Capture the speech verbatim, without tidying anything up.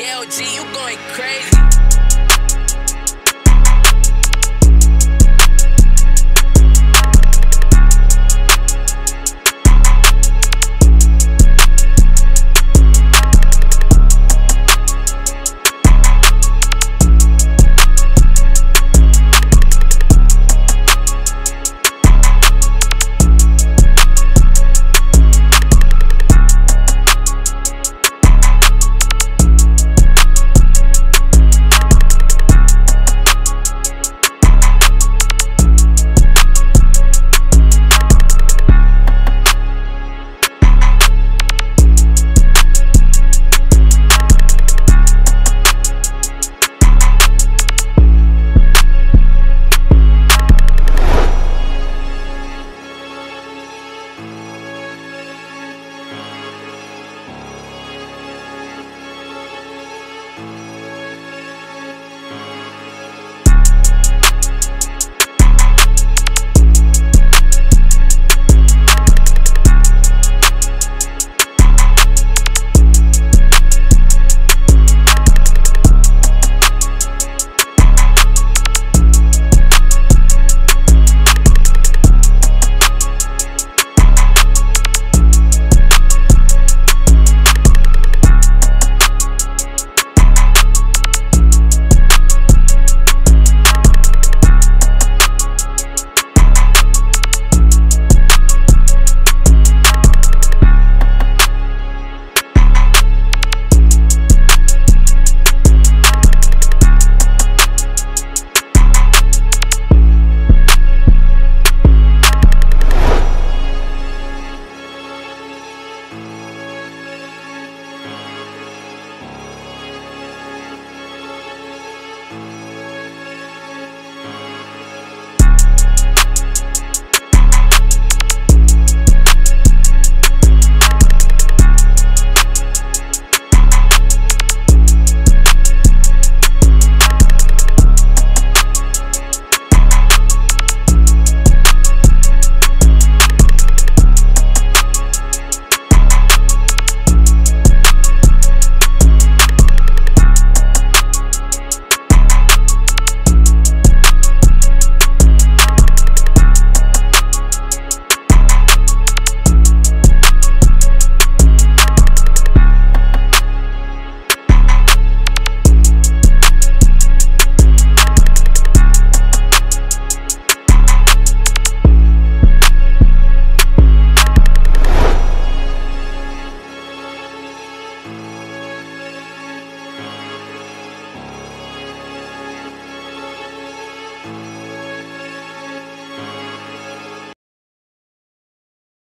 Yeah, O G, you going crazy.